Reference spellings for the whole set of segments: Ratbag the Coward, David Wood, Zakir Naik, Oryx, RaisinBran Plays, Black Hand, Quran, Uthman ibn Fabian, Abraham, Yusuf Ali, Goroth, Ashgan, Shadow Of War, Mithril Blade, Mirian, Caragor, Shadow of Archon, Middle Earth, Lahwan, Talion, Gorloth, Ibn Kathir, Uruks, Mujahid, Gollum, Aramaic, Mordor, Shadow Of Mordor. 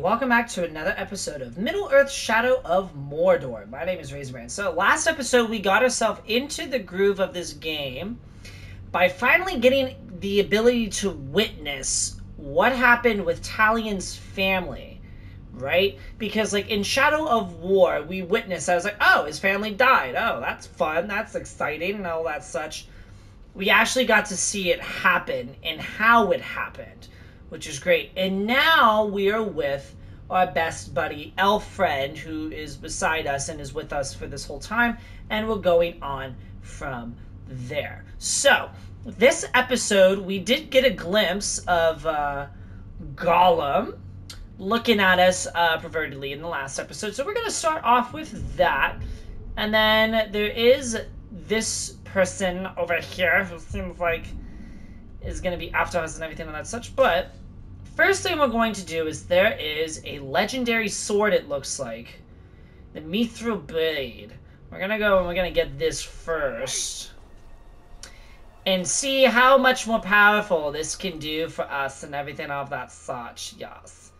and welcome back to another episode of Middle Earth Shadow of Mordor. My name is RaisinBran. So last episode we got ourselves into the groove of this game by finally getting the ability to witness what happened with Talion's family, right? Because like in Shadow of War we witnessed, I was like, oh, his family died. Oh, that's fun. That's exciting and all that such. We actually got to see it happen and how it happened, which is great. And now we are with our best buddy, elf friend, who is beside us and is with us for this whole time, and we're going on from there. So, this episode, we did get a glimpse of Gollum looking at us pervertedly in the last episode, so we're going to start off with that. And then there is this person over here who seems like is going to be after us and everything and that such, but first thing we're going to do is there is a legendary sword, it looks like. The Mithril Blade. We're going to go and we're going to get this first. And see how much more powerful this can do for us and everything of that such. Yes.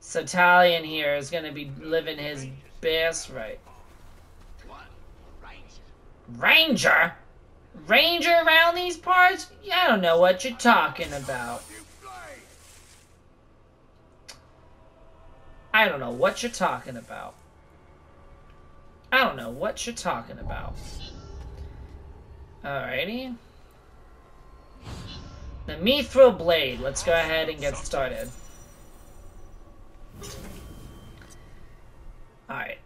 So Talion here is going to be living his best right. Ranger? Ranger around these parts? Yeah, I don't know what you're talking about. I don't know what you're talking about. I don't know what you're talking about. Alrighty. The Mithril Blade. Let's go ahead and get started. Alright.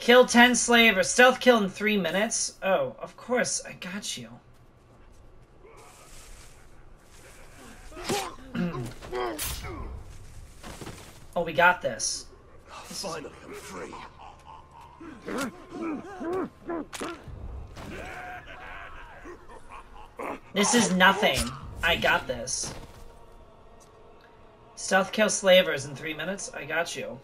Kill 10 slave or stealth kill in 3 minutes. Oh, of course, I got you. Oh, we got this. Finally, I'm free. This is nothing. I got this. Stealth kill slavers in 3 minutes. I got you.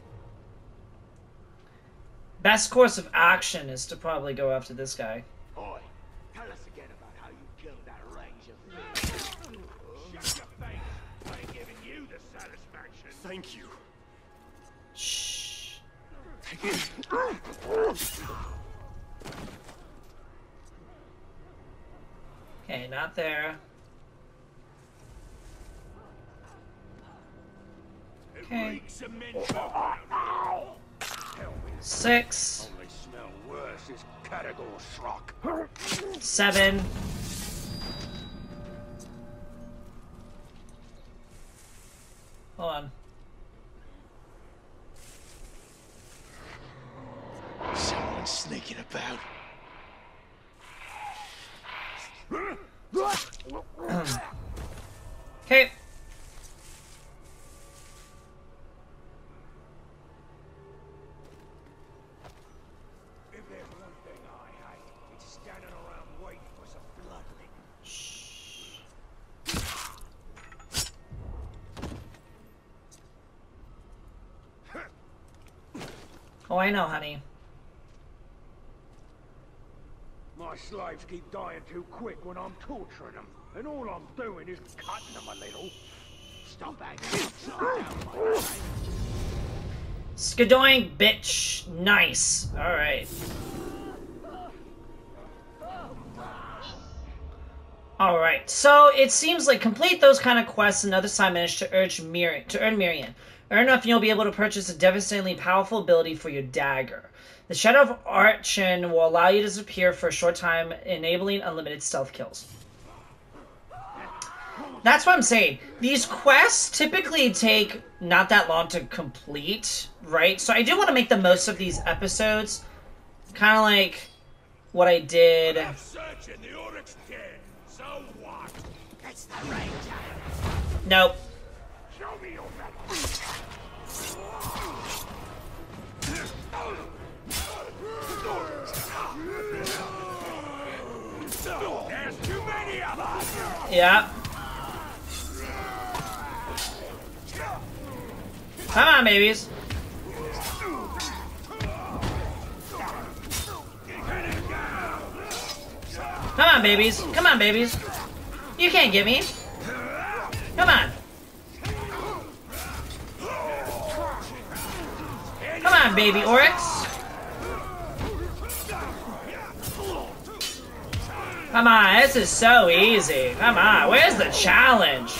Best course of action is to probably go after this guy. Oi, tell us again about how you killed that ranger. Shut your face. I ain't giving you the satisfaction. Thank you. Shh. Okay, not there. Okay. 6. Only smell worse is Caragor shrock. 7. Hold on. Someone's sneaking about. Okay. Oh, I know, honey. My slaves keep dying too quick when I'm torturing them, and all I'm doing is cutting them a little. Stop acting so Skadoing, bitch. Nice. All right. All right. So it seems like complete those kind of quests and other side missions to earn Mirian. Earn enough and you'll be able to purchase a devastatingly powerful ability for your dagger. The Shadow of Archon will allow you to disappear for a short time, enabling unlimited stealth kills. That's what I'm saying. These quests typically take not that long to complete, right? So I do want to make the most of these episodes. Kind of like what I did. I'm searching the Oryx den. So what? That's the ranger. Nope. Show me your weapon. There's too many of us. Yeah. Come on, babies. Come on, babies. Come on, babies. You can't get me. Come on. on, baby Oryx. Come on, this is so easy. Come on, where's the challenge?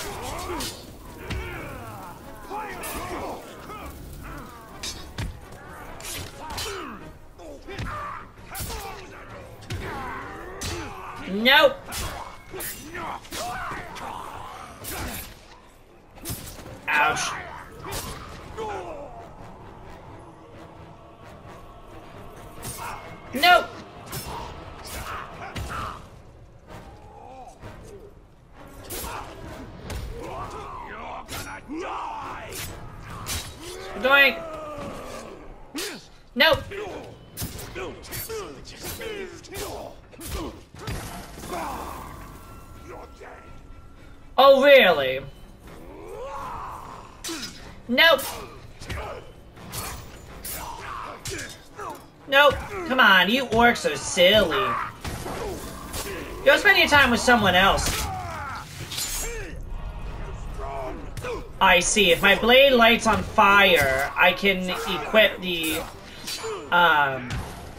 Nope. Ouch. Nope. Doink. Nope. Oh, really? Nope. Nope. Come on, you orcs are silly. Go spend your time with someone else. I see. If my blade lights on fire, I can equip the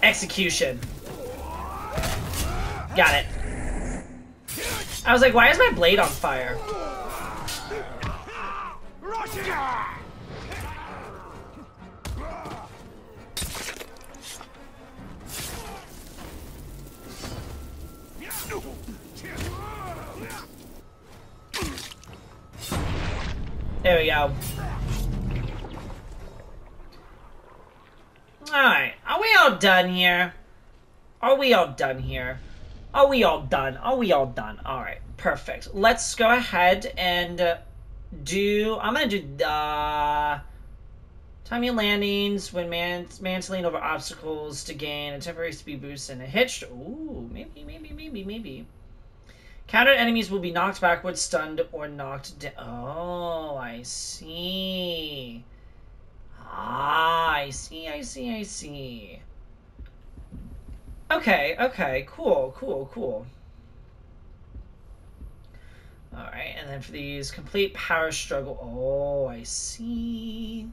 execution. Got it. I was like, why is my blade on fire? There we go. Alright, are we all done here? Are we all done here? Are we all done? Are we all done? Alright, perfect. Let's go ahead and do... I'm going to do... time your landings when mantling over obstacles to gain a temporary speed boost and a hitch. Ooh, maybe. Countered enemies will be knocked backwards, stunned, or knocked down. Oh, I see. Ah, I see. Okay, cool. Alright, and then for these, complete power struggle. Oh, I see.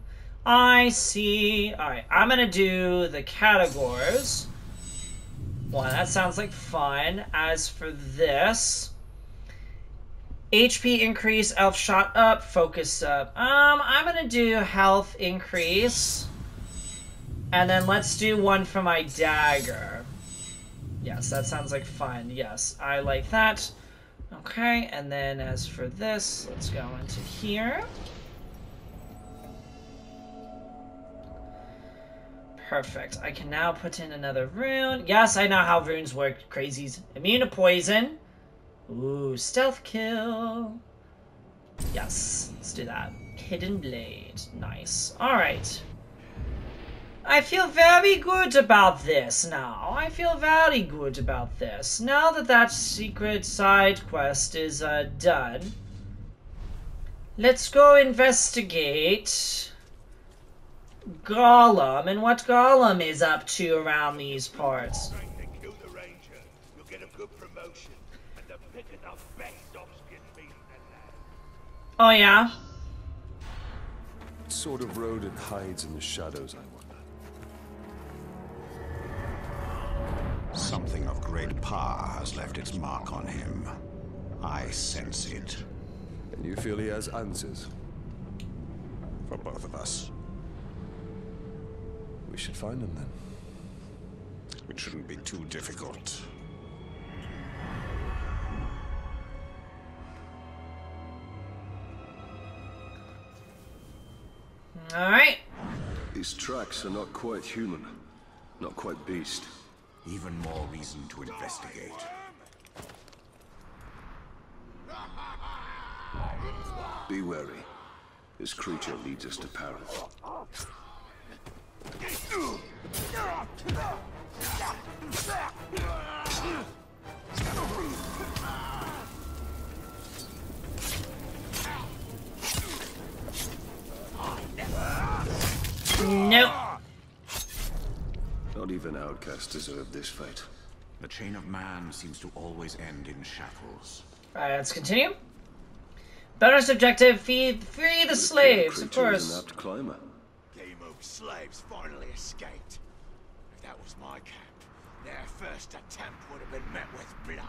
Alright, I'm gonna do the categories. Well, that sounds like fun. As for this, HP increase, elf shot up, focus up. I'm gonna do health increase. And then let's do one for my dagger. Yes, that sounds like fun. Yes, I like that. Okay, and then as for this, let's go into here. Perfect. I can now put in another rune. Yes, I know how runes work, crazies. Immune to poison. Ooh, stealth kill. Yes, let's do that. Hidden blade. Nice. Alright. I feel very good about this now. Now that secret side quest is done. Let's go investigate... Gollum, and what Gollum is up to around these parts. Oh yeah? What sort of road it hides in the shadows, I wonder? Something of great power has left its mark on him. I sense it. And you feel he has answers? For both of us. We should find him, then. It shouldn't be too difficult. All right. These tracks are not quite human, not quite beast. Even more reason to investigate. Be wary. This creature leads us to Paris. Nope. Not even outcasts deserve this fight. The chain of man seems to always end in shackles. Alright, let's continue. Bonus objective, free the slaves, of course. An apt climber. Game over. slaves finally escaped. If that was my camp, their first attempt would have been met with blood.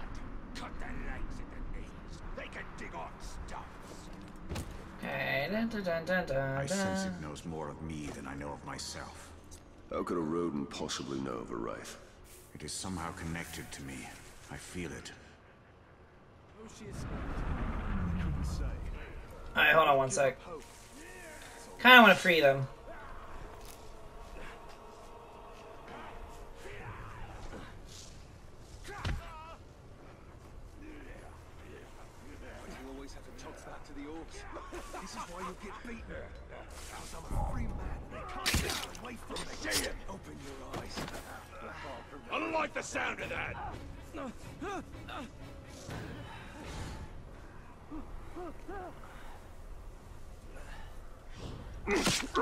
Cut their legs at the knees. They can dig on stuffs. Hey, dun, dun, dun, dun, dun. I sense it knows more of me than I know of myself. How could a rodent possibly know of a wraith? It is somehow connected to me. I feel it. Oh, she escaped. Alright, hold on one sec. Kind of want to free them. This is why you get beaten. Because I'm a free man. They can't get away from me. Damn it. Open your eyes. I don't like the sound of that. Keep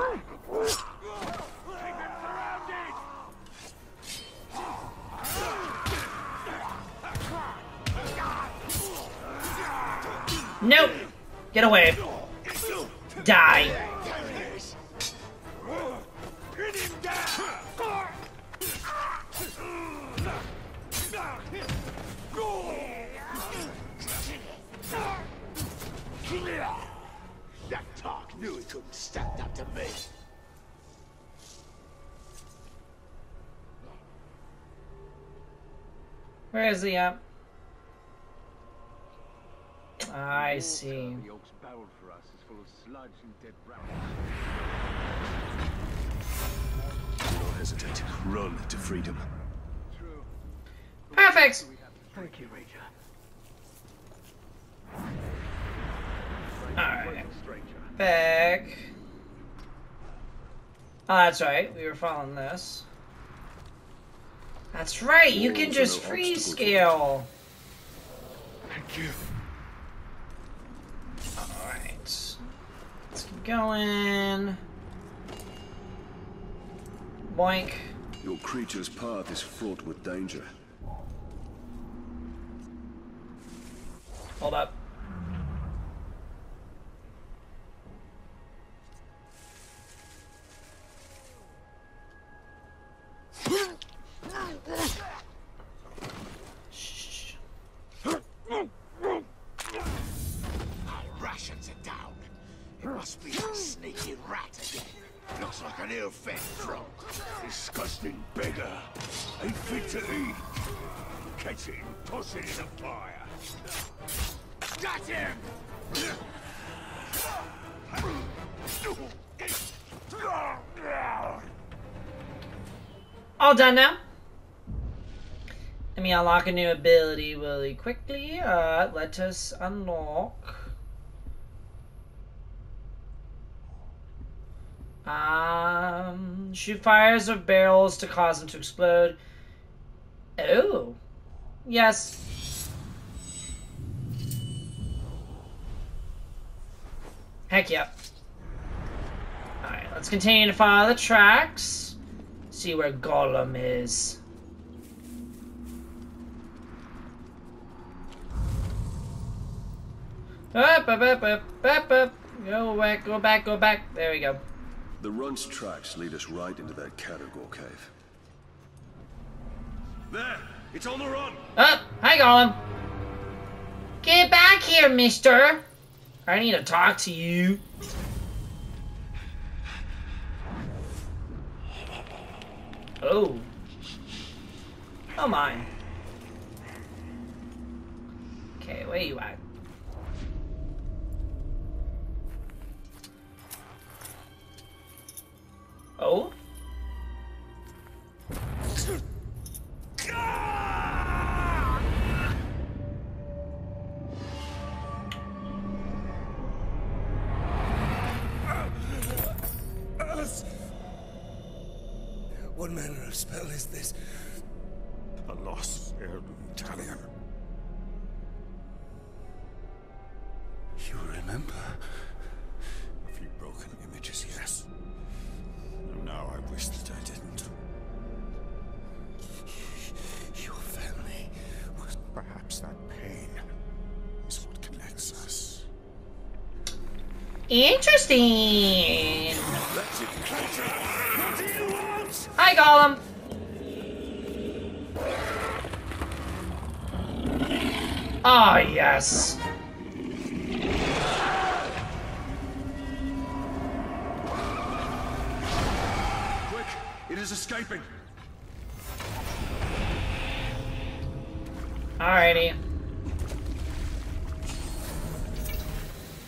him surrounded. Nope. Get away. Die. That talk knew he couldn't stand up to me. Where is he at? I see. The oak's barrel for us is full of sludge and dead rabbits. Don't hesitate. Run to freedom. True. Perfect. Thank you, Ranger. Alright. Back. Oh, that's right. We were following this. That's right. You can just free scale. Thank you. Alright. Let's keep going. Boink. Your creature's path is fraught with danger. Hold up. All done now. Let me unlock a new ability really quickly. Let us unlock. Shoot fires or barrels to cause them to explode. Oh, yes. Heck yeah. All right, let's continue to follow the tracks. See where Gollum is. Up, up, up, up, up, up. Go back, go back, go back. There we go. The run's tracks lead us right into that Caragor cave. There! It's on the run! Up! Hi, Gollum! Get back here, mister! I need to talk to you. Oh. Oh my. Okay, where you at? Oh? What manner of spell is this? A lost heir to Talion. You remember? A few broken images, yes. And now I wish that I didn't. Your family was... Perhaps that pain is what connects us. Interesting! Let's Bye, Gollum! Ah, yes! Quick! It is escaping! Alrighty.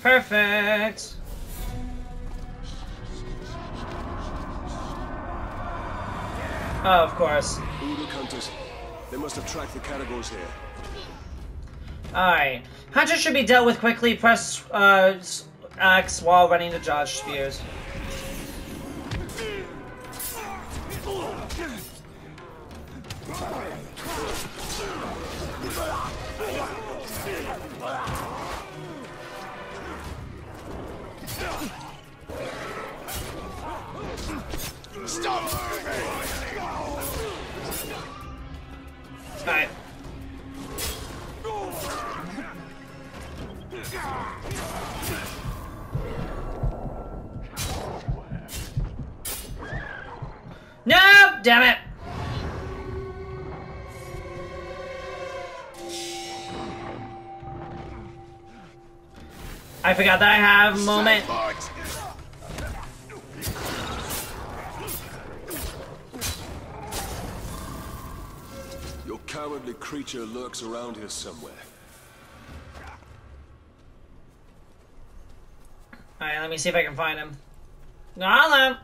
Perfect! Oh, of course. Look, hunters. They must have tracked the Caragors here. Alright. Hunters should be dealt with quickly. Press X while running to dodge spears. Stop! Alright. No! Damn it! I forgot that I have a moment. Cowardly creature lurks around here somewhere. Alright, let me see if I can find him. Gollum!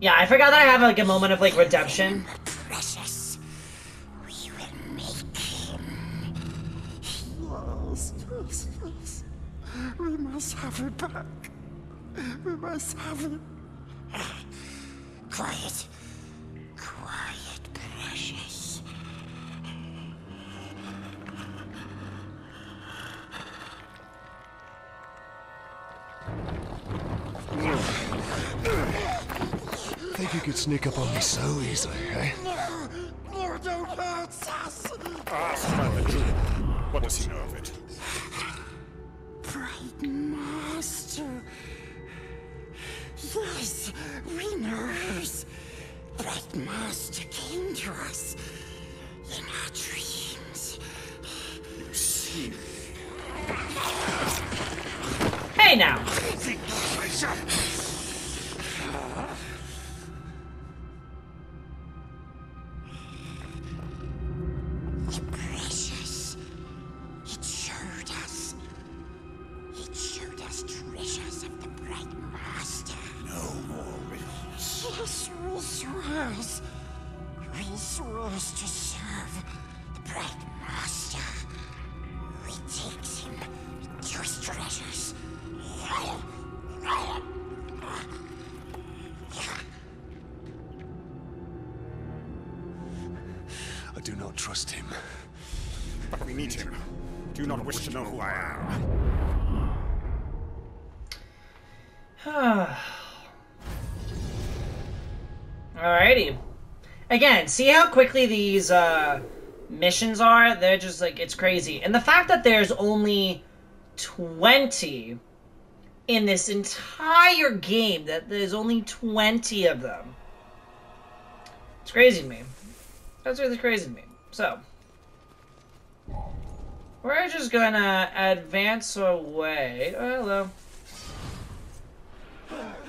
Yeah, I forgot that I have like a moment of like redemption. Precious. We will make him. Yes. We must have it back. We must have it. Quiet. Precious. Think you could sneak up on me so easily, eh? No, don't hurt us! Ask Manager. What does he know of it? Bright Master. Yes, we know. Bright Master came to us in our dreams. You see me. Hey now! Precious. It showed us treasures of the Bright Master. No more riddles. Yes, Reese swears to serve the Bright Master. We take him to his treasures. I do not trust him. But we need him. Do not wish to know who I am. Alrighty. Again, see how quickly these missions are? They're just like, it's crazy. And the fact that there's only 20 in this entire game, that there's only 20 of them. It's crazy to me. That's really crazy to me. So, we're just gonna advance away. Oh, hello.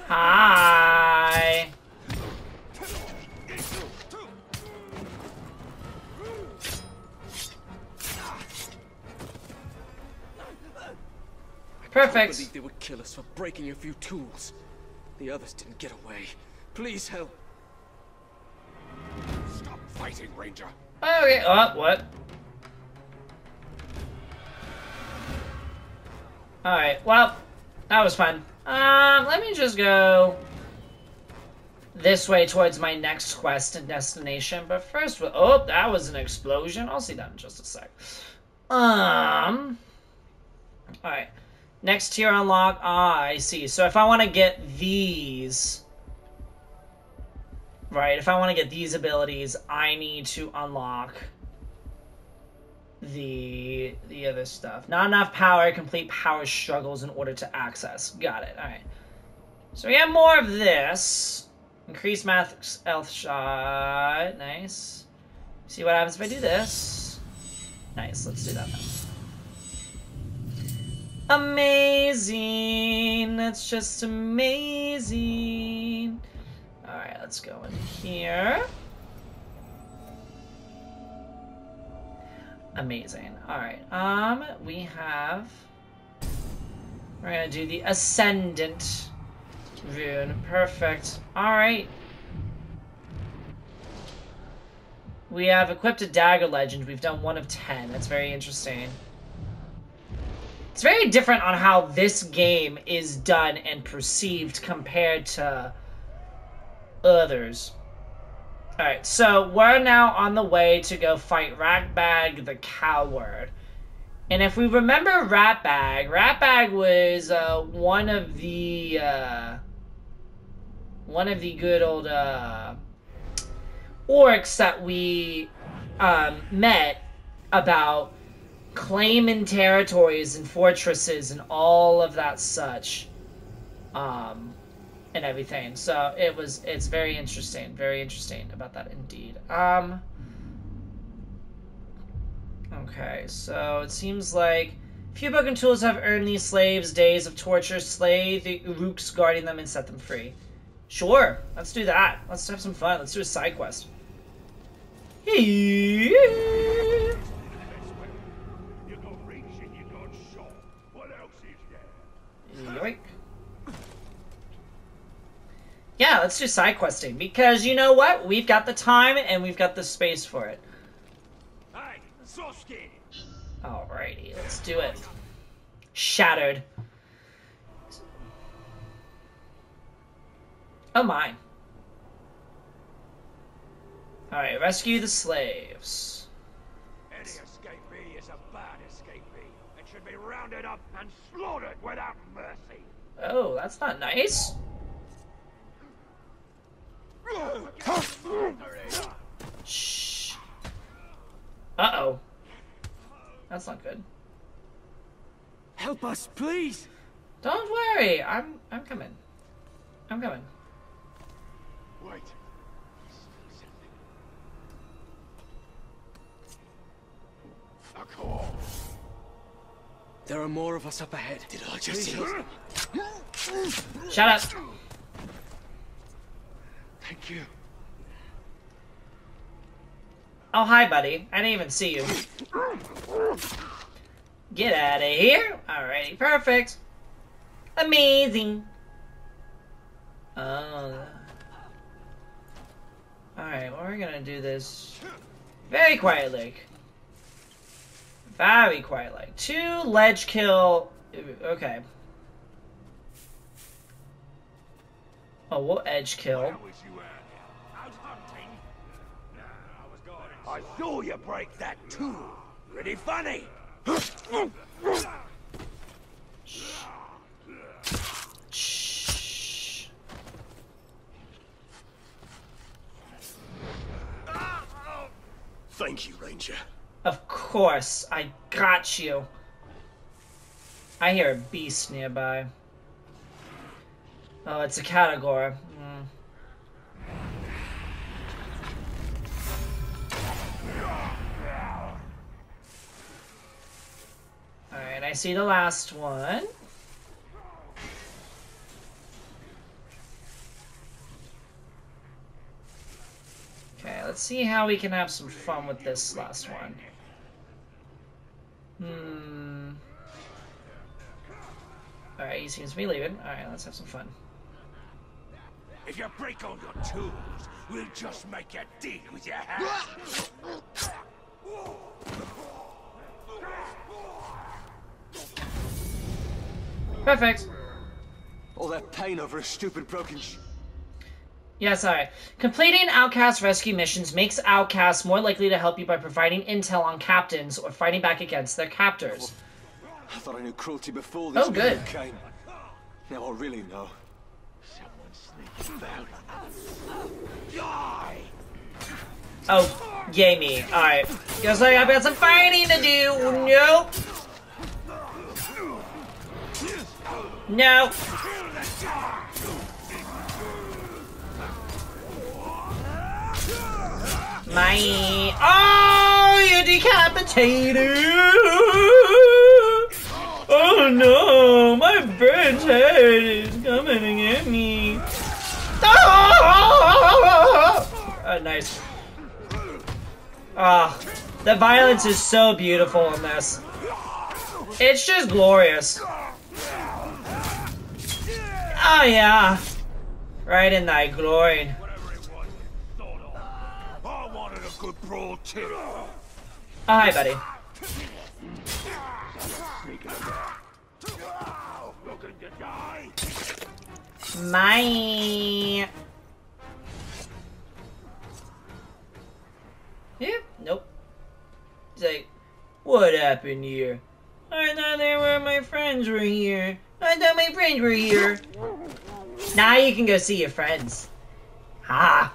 Hi. Perfect. I don't believe they would kill us for breaking a few tools. The others didn't get away. Please help. Stop fighting, Ranger. Okay. Oh, what? All right. Well, that was fun. Let me just go this way towards my next quest and destination. But first, oh, that was an explosion. I'll see that in just a sec. All right. Next tier unlock. Ah, I see. So if I want to get these... Right, if I want to get these abilities, I need to unlock the other stuff. Not enough power. Complete power struggles in order to access. Got it. Alright. So we have more of this. Increase max health shot. Nice. See what happens if I do this. Nice, let's do that now. Amazing. That's just amazing. Alright, let's go in here. Amazing. Alright, we have... We're gonna do the Ascendant rune. Perfect. Alright. We have equipped a dagger legend. We've done 1 of 10. That's very interesting. It's very different on how this game is done and perceived compared to others. Alright, so we're now on the way to go fight Ratbag the Coward. And if we remember Ratbag, Ratbag was one of the good old orcs that we met about claiming territories and fortresses and all of that such, and everything. So it's very interesting about that indeed. Okay, so it seems like few broken tools have earned these slaves days of torture. Slay the Uruks guarding them and set them free. Sure, let's do that. Let's have some fun. Let's do a side quest. Hey. Yoink. Yeah, let's do side questing because you know what? We've got the time and we've got the space for it. Alrighty, let's do it. Shattered. Oh my. Alright, rescue the slaves. Any escapee is a bad escapee. It should be rounded up and slaughtered without mercy. Oh, that's not nice. Shh. Uh-oh. That's not good. Help us, please. Don't worry. I'm coming. I'm coming. Wait. A call. There are more of us up ahead. Did I just see it? Shut up. Thank you. Oh, hi, buddy. I didn't even see you. Get out of here. Alrighty, perfect. Amazing. Alright, well, we're gonna do this very quiet like. Very quiet like. 2 ledge kill. Okay. Oh, we'll edge kill. I saw you break that too. Pretty funny. Shh. Thank you, Ranger. Of course, I got you. I hear a beast nearby. Oh, it's a Caragor. Alright, I see the last one. Okay, let's see how we can have some fun with this last one. Alright, he seems to be leaving. Alright, let's have some fun. If you break all your tools, we'll just make a dig with your hands. Perfect. All that pain over a stupid broken sh... Yeah, sorry. Completing outcast rescue missions makes outcasts more likely to help you by providing intel on captains or fighting back against their captors. I thought I knew cruelty before this video came. Now I really know. Someone sneaking out. Oh, yay me. Alright. Guess I've got some fighting to do. Nope. No. Bye. Oh, you decapitated! Oh no, my bird's head is coming to get me. Oh! Oh, nice. Ah, oh, the violence is so beautiful in this. It's just glorious. Oh yeah, right in thy glory. Oh, hi, buddy. My. Yeah, nope. He's like, what happened here? I thought they were my friends were here. I thought my friends were here. Now you can go see your friends. Ah.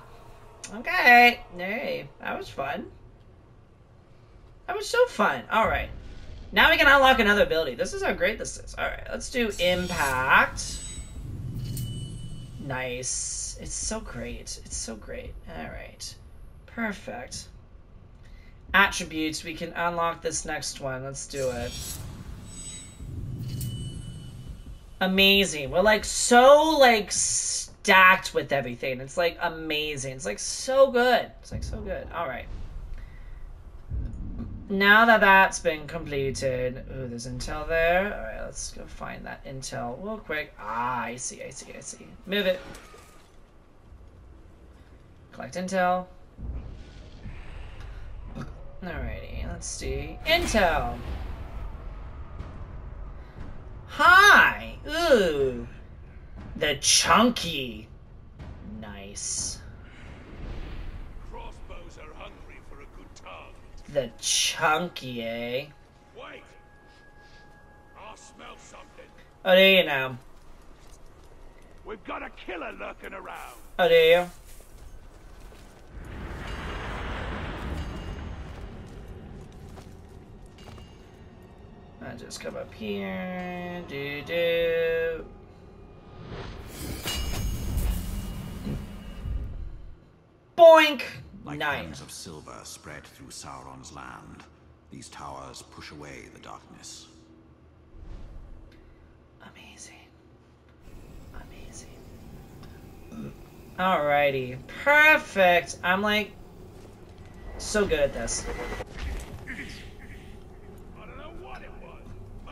Okay, hey, that was fun. That was so fun. Alright. Now we can unlock another ability. This is how great this is. Alright, let's do impact. Nice. It's so great. It's so great. Alright. Perfect. Attributes. We can unlock this next one. Let's do it. Amazing. We're like so like stacked with everything. It's like amazing. It's like so good. It's like so good. All right. Now that that's been completed, ooh, there's intel there. All right, let's go find that intel real quick. Ah, I see, I see, I see. Move it. Collect intel. Alrighty, let's see. Intel. Hi. Ooh. The chunky. Nice. Crossbows are hungry for a good tongue. The chunky, eh? Wait. I smell something. Oh, do you now? We've got a killer lurking around. Oh, do you? I just come up here. Do do. Boink! Like hands of silver spread through Sauron's land, these towers push away the darkness. Amazing. Amazing. Alrighty. Perfect! I'm like so good at this.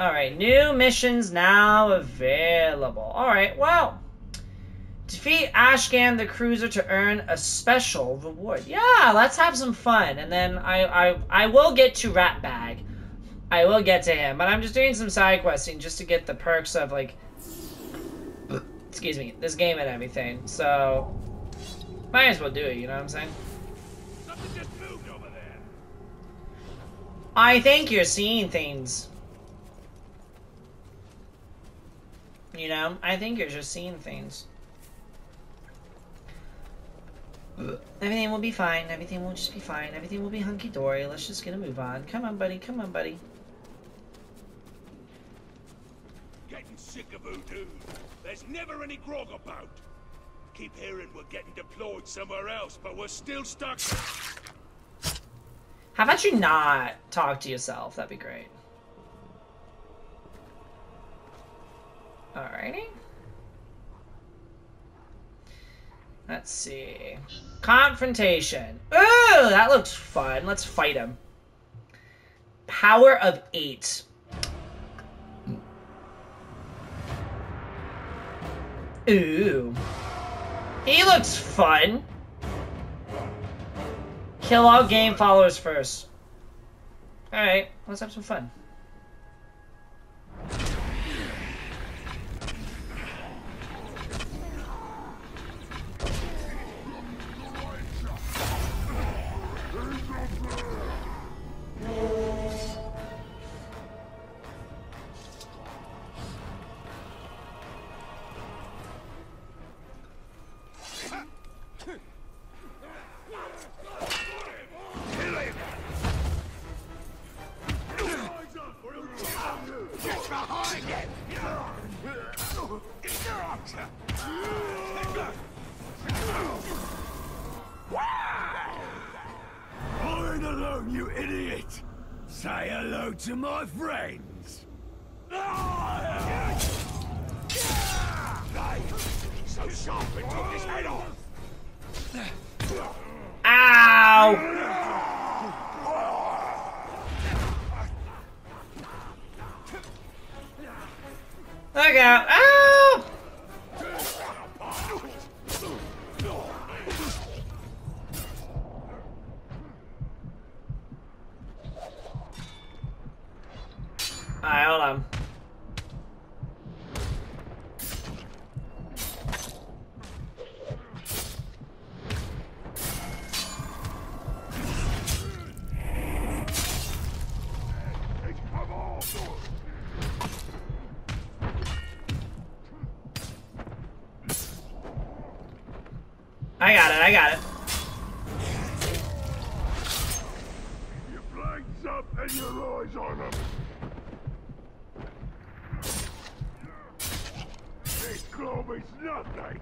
Alright, new missions now available. Alright, well. Defeat Ashgan the Cruiser to earn a special reward. Yeah, let's have some fun. And then I will get to Ratbag. I will get to him. But I'm just doing some side questing just to get the perks of, like, excuse me, this game and everything. So, might as well do it, you know what I'm saying? Something just moved over there. I think you're seeing things. You know, I think you're just seeing things. Everything will be fine. Everything will just be fine. Everything will be hunky-dory. Let's just get a move on. Come on, buddy. Come on, buddy. Getting sick of voodoo. There's never any grog about. Keep hearing we're getting deployed somewhere else, but we're still stuck. How about you not talk to yourself? That'd be great. Alrighty. Let's see. Confrontation. Ooh, that looks fun. Let's fight him. Power of 8. Ooh. He looks fun. Kill all game followers first. Alright, let's have some fun. alone, you idiot! Say hello to my friends! So sharp and took his head off! Ow! Look out! Ow! Alright, hold on. I got it, I got it. Your flank's up and your eyes on them. This club is nothing.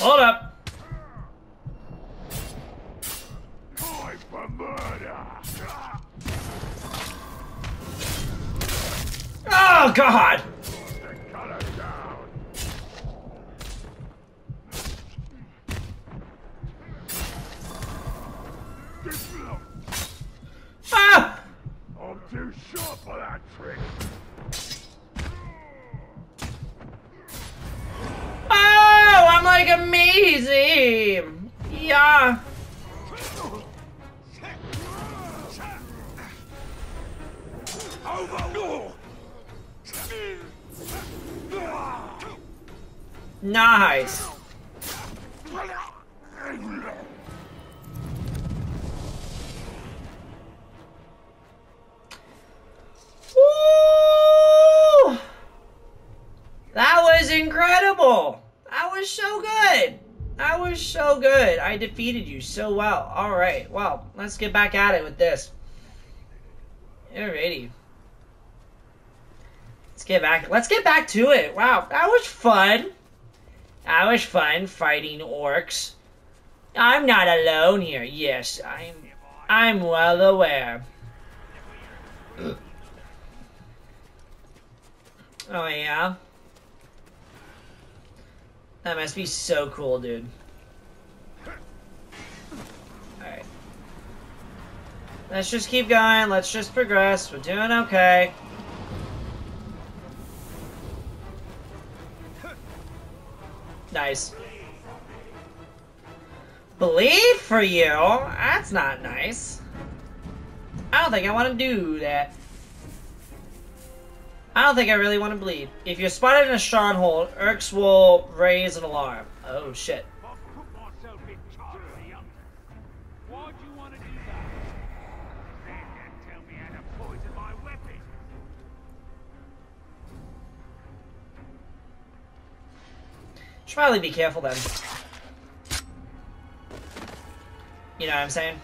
Hold up. Time for murder. Oh God. Ah! I'm too sharp for that trick. Like amazing, yeah. Nice. Woo! That was incredible. That was so good! That was so good! I defeated you so well. Alright, well, let's get back at it with this. Alrighty. Let's get back to it. Wow, that was fun. That was fun fighting orcs. I'm not alone here. Yes, I'm well aware. Oh yeah? That must be so cool, dude. Alright. Let's just keep going. Let's just progress. We're doing okay. Nice. Bleed for you? That's not nice. I don't think I want to do that. I don't think I really want to bleed. If you're spotted in a stronghold, Urks will raise an alarm. Oh shit. Should probably be careful then. You know what I'm saying?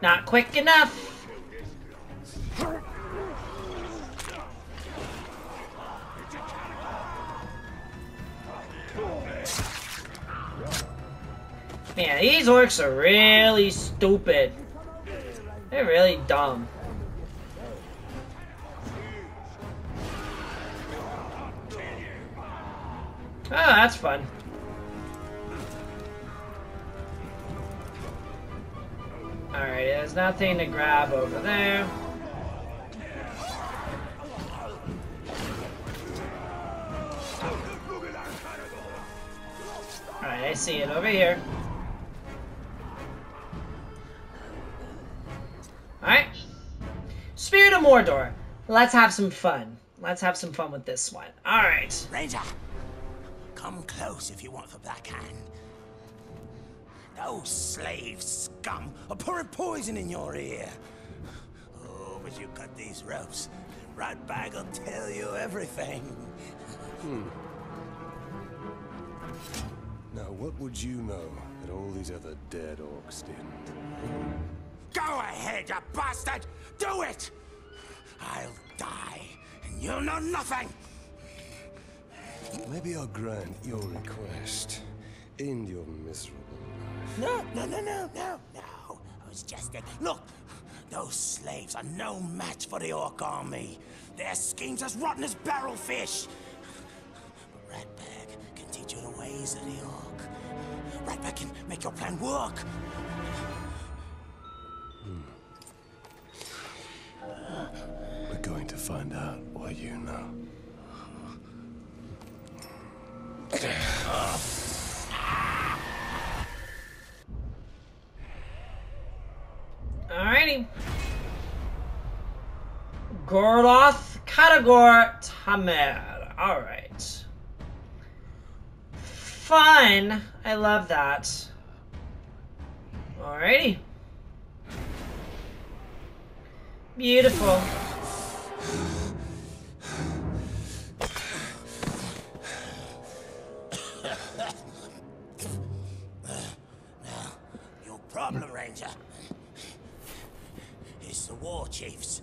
Not quick enough. Man, these orcs are really stupid. They're really dumb. Oh, that's fun. Alright, there's nothing to grab over there. Alright, I see it over here. Alright, Mordor. Let's have some fun. Let's have some fun with this one. All right. Ranger, come close if you want the Black Hand. Those slave scum are pouring poison in your ear. Oh, but you cut these ropes, Ratbag will tell you everything. Now, what would you know that all these other dead orcs didn't? Go ahead, you bastard! Do it! I'll die, and you'll know nothing! Maybe I'll grant your request. End your miserable life. No. I was just a... Look! Those slaves are no match for the orc army. Their schemes as rotten as barrel fish. But Ratbag can teach you the ways of the orc. Ratbag can make your plan work. We're going to find out what you know. Alrighty. Gorloth, Caragor, Tamer. Alright. Fun. I love that. Alrighty. Beautiful. Now, your problem, Ranger, is the war chiefs.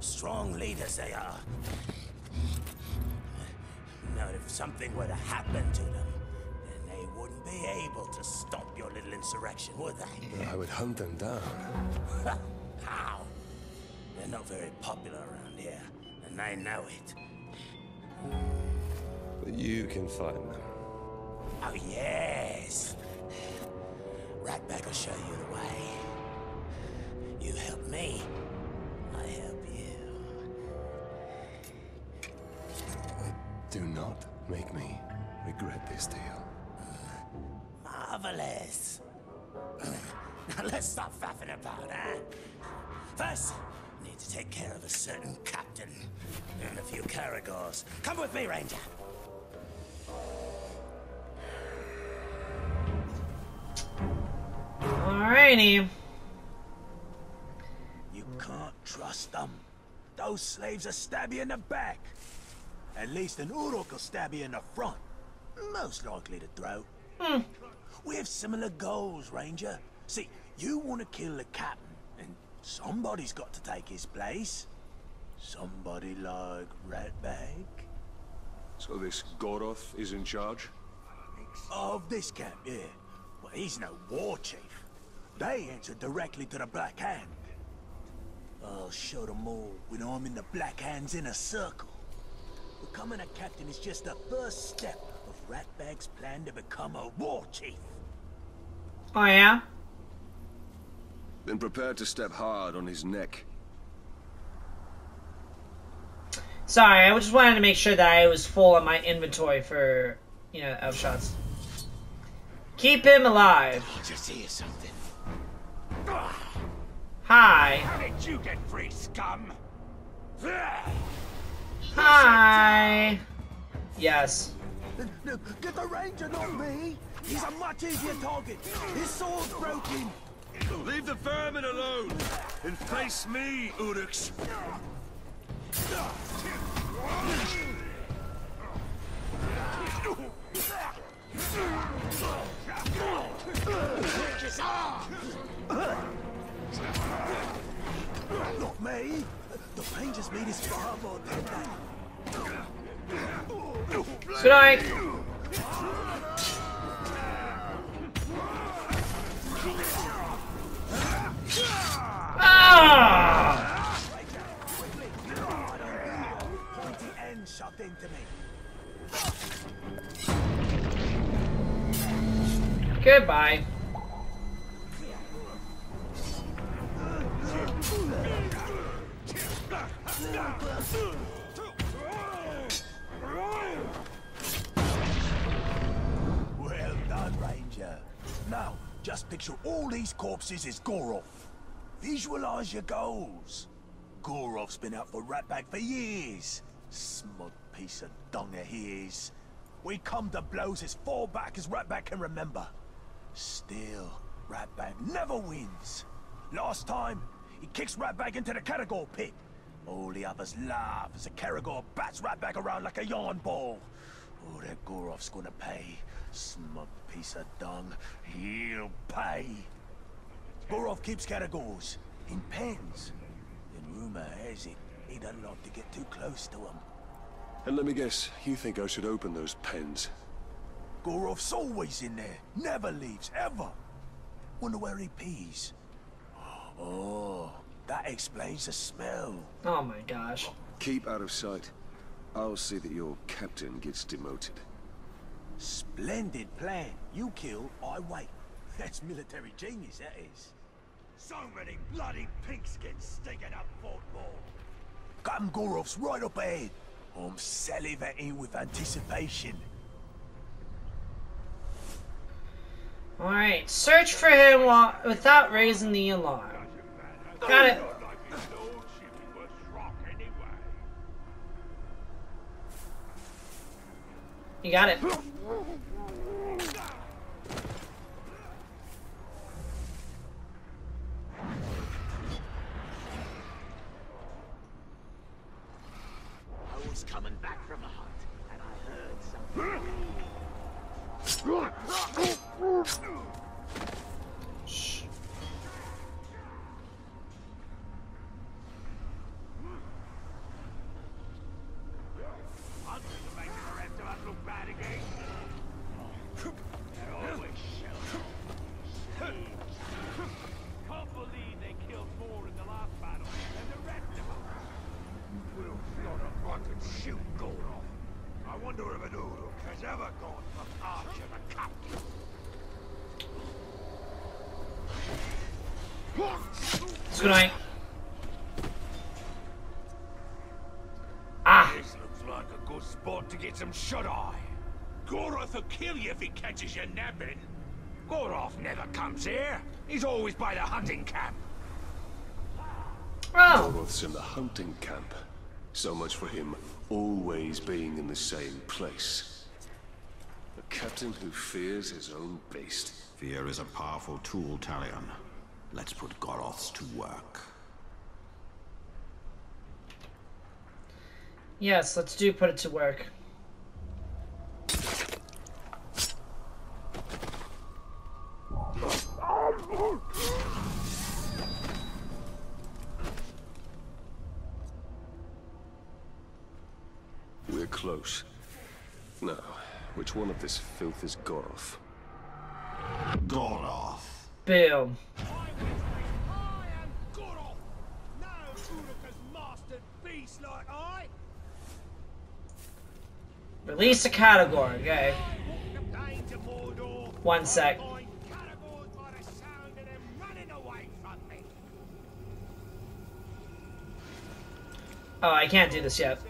Strong leaders they are. Now, if something were to happen to them, then they wouldn't be able to stop your little insurrection, would they? I would hunt them down. How? They're not very popular around here, and I know it. But you can find them. Oh, yes! Ratbag will show you the way. You help me, I help you. Do not make me regret this deal. Marvelous! Now let's stop faffing about, eh? First, we need to take care of a certain captain and a few Caragors. Come with me, Ranger. Alrighty. You can't trust them. Those slaves will stab you in the back. At least an Uruk will stab you in the front. Most likely the throat. We have similar goals, Ranger. See, you want to kill the captain. Somebody's got to take his place. Somebody like Ratbag. So this Goroth is in charge? Of this camp, yeah. Well, he's no war chief. They answer directly to the Black Hand. I'll show them all when I'm in the Black Hand's inner circle. Becoming a captain is just the first step of Ratbag's plan to become a war chief. Oh, yeah? Been prepared to step hard on his neck. Sorry, I just wanted to make sure that I was full on my inventory for, you know, elf shots. Keep him alive. I need to see something. Hi. How did you get free, scum? Hi. Yes. Get the ranger, not me. He's a much easier target. His sword's broken. Leave the vermin alone, and face me, Uruks. Not me. The Ranger's meat is far more than that. Good night. Ah! Goodbye. Well done, Ranger. Now, just picture all these corpses as Goroth. Visualize your goals. Goroth's been out for Ratbag for years. Smug piece of dung that he is. We come to blows as far back as Ratbag can remember. Still, Ratbag never wins. Last time, he kicks Ratbag into the Caragor pit. All the others laugh as the Caragor bats Ratbag around like a yarn ball. Oh, that Goroth's gonna pay. Smug piece of dung. He'll pay. Goroth keeps Caragors in pens. And rumor has it, he doesn't like to get too close to them. And let me guess, you think I should open those pens? Goroth's always in there. Never leaves, ever. Wonder where he pees. Oh, that explains the smell. Oh my gosh. Keep out of sight. I'll see that your captain gets demoted. Splendid plan. You kill, I wait. That's military genius, that is. So many bloody pigskins stinking up Fort Mordor. Captain Goroth's right up ahead. I'm salivating with anticipation. Alright, search for him without raising the alarm. Got it. You got it. Coming back from the hunt, and I heard something. Shh. I'm going to make the rest of us look bad again. They're always shells. Can't believe they killed more in the last battle than the rest of us. Well, not if I could shoot Goroth. I wonder if an Uruk has ever gone from Archer to Captain. It's good night. Ah! This looks like a good spot to get some shut-eye. Goroth will kill you if he catches you nabbing. Goroth never comes here. He's always by the hunting camp. Oh. Goroth's in the hunting camp. So much for him always being in the same place. A captain who fears his own beast. Fear is a powerful tool, Talion. Let's put Goroth's to work. Yes, let's do put it to work. Close. Now, which one of this filth is Goroth? Goroth. Boom. I am Goroth. No Uruk has mastered beast like I. Release the Caragor, okay. 1 sec. Oh, I can't do this yet.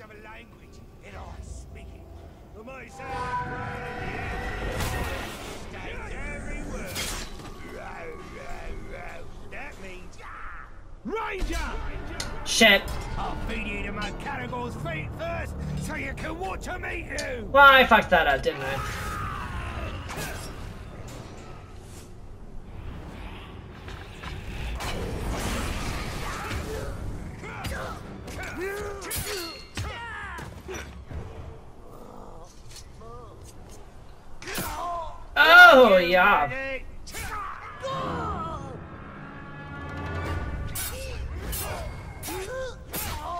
Have a language, and I speak it. The mice state every word. Row, row, row. That means Ranger! Shit. I'll feed you to my Caragor's feet first, so you can watch them eat you! Well, I fucked that up, didn't I? Oh, yeah.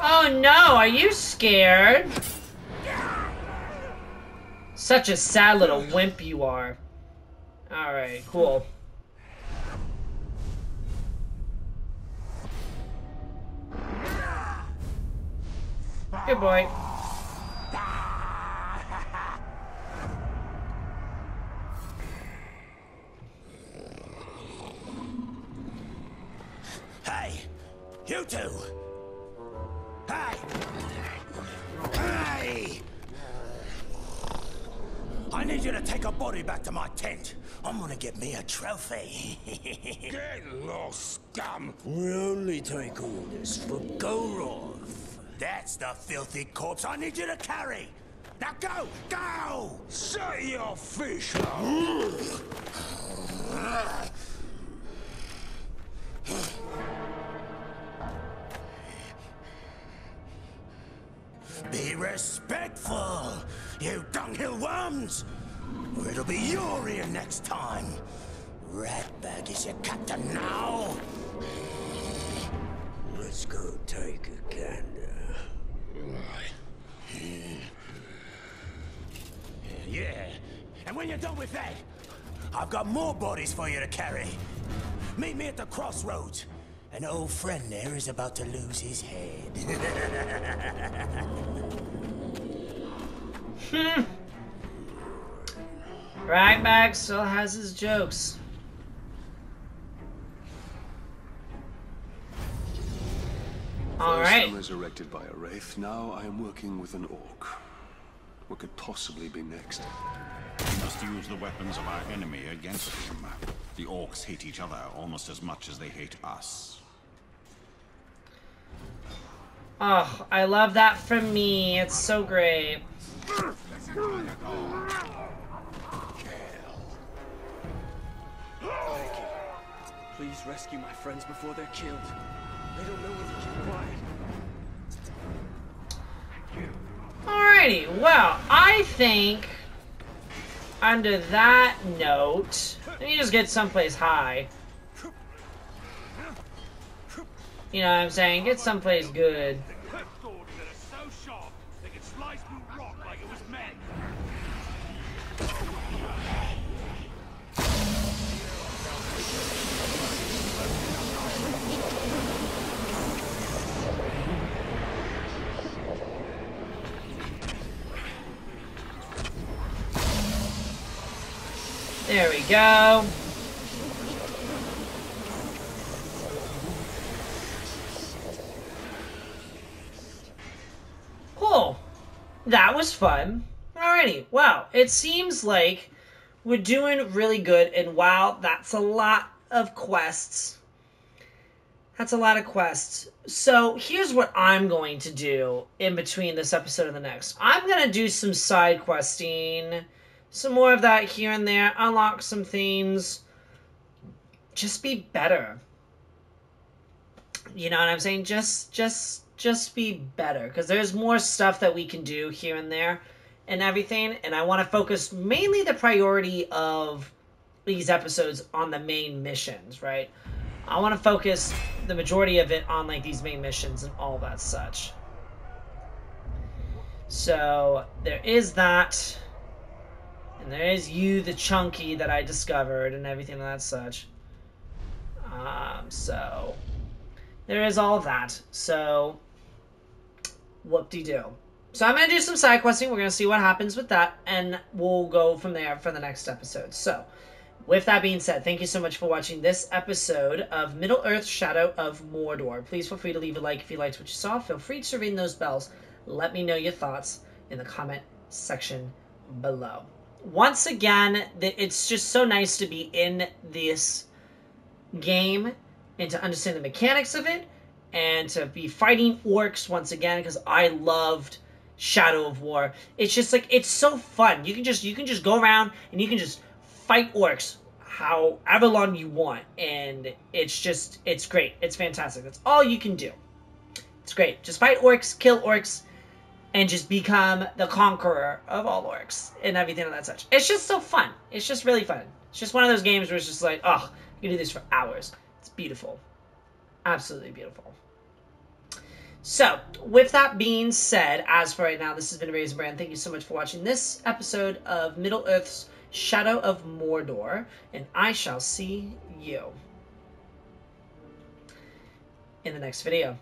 Oh no, are you scared? Such a sad little wimp you are. Alright, cool. Good boy. You two! Hey! Hey! I need need you to take a body back to my tent. I'm gonna get me a trophy. Get lost, scum. We only take orders from Goroth. That's the filthy corpse I need you to carry. Now go, go! Say your fish. Be respectful, you dunghill worms! Or it'll be your ear next time. Ratbag is your captain now. Let's go take a gander. Right. Yeah, and when you're done with that, I've got more bodies for you to carry. Meet me at the crossroads. An old friend there is about to lose his head. Ratbag still has his jokes. Alright. I was resurrected by a wraith. Now I am working with an orc. What could possibly be next? We must use the weapons of our enemy against him. The orcs hate each other almost as much as they hate us. Oh, I love that from me. It's so great. Please rescue my friends before they're killed. They don't know what to keep quiet. Alrighty, well, I think under that note, let me just get someplace high. You know what I'm saying? Get someplace good. There we go. Cool. That was fun. Alrighty. Wow. It seems like we're doing really good. And wow, that's a lot of quests. That's a lot of quests. So here's what I'm going to do in between this episode and the next. I'm going to do some side questing. Some more of that here and there. Unlock some things. Just be better. You know what I'm saying? Just be better. Because there's more stuff that we can do here and there. And everything. And I want to focus mainly the priority of these episodes on the main missions, right? I want to focus the majority of it on like these main missions and all that such. So there is that. And there is you, the chunky that I discovered, and everything of that such. So there is all of that. So whoop-de-doo. So I'm gonna do some side questing. We're gonna see what happens with that, and we'll go from there for the next episode. So, with that being said, thank you so much for watching this episode of Middle Earth: Shadow of Mordor. Please feel free to leave a like if you liked what you saw. Feel free to ring those bells. Let me know your thoughts in the comment section below. Once again, it's just so nice to be in this game and to understand the mechanics of it and to be fighting orcs once again, because I loved Shadow of War. It's just like, it's so fun. You can just go around and you can just fight orcs however long you want, and it's great. It's fantastic. That's all you can do. It's great. Just fight orcs, kill orcs, and just become the conqueror of all orcs and everything of that such. It's just so fun. It's just really fun. It's just one of those games where it's just like, oh, you can do this for hours. It's beautiful. Absolutely beautiful. So, with that being said, as for right now, this has been RaisinBran. Thank you so much for watching this episode of Middle Earth's Shadow of Mordor. And I shall see you in the next video.